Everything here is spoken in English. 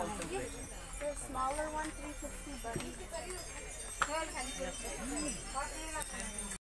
concentration. The smaller one 350 buddy.